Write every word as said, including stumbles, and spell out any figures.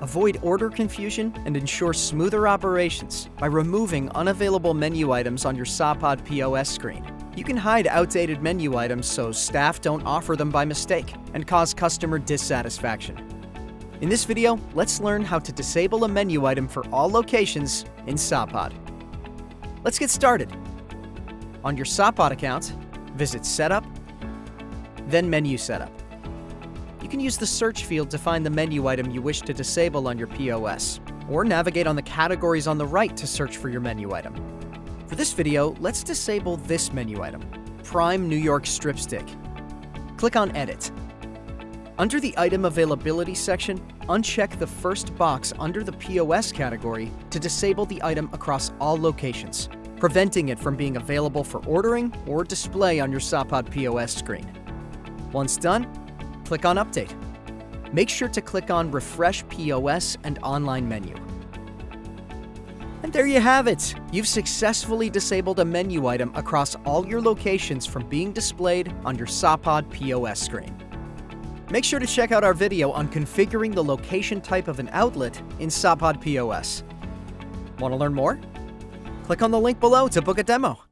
Avoid order confusion and ensure smoother operations by removing unavailable menu items on your Sapaad P O S screen. You can hide outdated menu items so staff don't offer them by mistake and cause customer dissatisfaction. In this video, let's learn how to disable a menu item for all locations in Sapaad. Let's get started. On your Sapaad account, visit Setup, then Menu Setup. You can use the search field to find the menu item you wish to disable on your P O S, or navigate on the categories on the right to search for your menu item. For this video, let's disable this menu item, Prime New York Strip Steak. Click on Edit. Under the Item Availability section, uncheck the first box under the P O S category to disable the item across all locations, preventing it from being available for ordering or display on your Sapaad P O S screen. Once done, click on Update. Make sure to click on Refresh P O S and Online Menu. And there you have it! You've successfully disabled a menu item across all your locations from being displayed on your Sapaad P O S screen. Make sure to check out our video on configuring the location type of an outlet in Sapaad P O S. Want to learn more? Click on the link below to book a demo.